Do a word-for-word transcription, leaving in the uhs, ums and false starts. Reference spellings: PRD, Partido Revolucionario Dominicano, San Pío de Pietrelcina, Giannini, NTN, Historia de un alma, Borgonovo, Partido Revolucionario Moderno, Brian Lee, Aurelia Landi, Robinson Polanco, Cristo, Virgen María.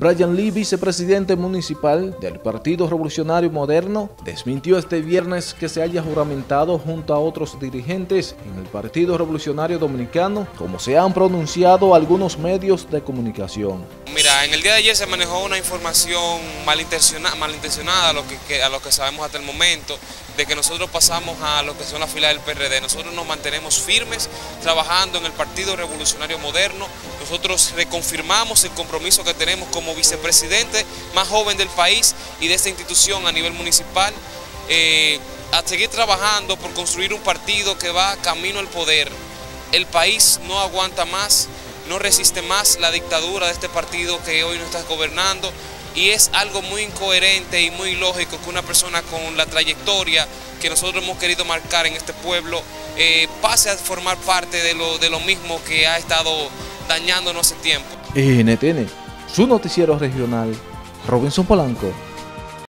Brian Lee, vicepresidente municipal del Partido Revolucionario Moderno, desmintió este viernes que se haya juramentado junto a otros dirigentes en el Partido Revolucionario Dominicano, como se han pronunciado algunos medios de comunicación. Mira, en el día de ayer se manejó una información malintencionada, malintencionada a, lo que, a lo que sabemos hasta el momento, de que nosotros pasamos a lo que son las filas del P R D. Nosotros nos mantenemos firmes trabajando en el Partido Revolucionario Moderno. Nosotros reconfirmamos el compromiso que tenemos como vicepresidente más joven del país y de esta institución a nivel municipal, eh, a seguir trabajando por construir un partido que va camino al poder. El país no aguanta más, no resiste más la dictadura de este partido que hoy nos está gobernando, y es algo muy incoherente y muy ilógico que una persona con la trayectoria que nosotros hemos querido marcar en este pueblo eh, pase a formar parte de lo, de lo mismo que ha estado dañándonos hace tiempo. N T N, su noticiero regional, Robinson Polanco.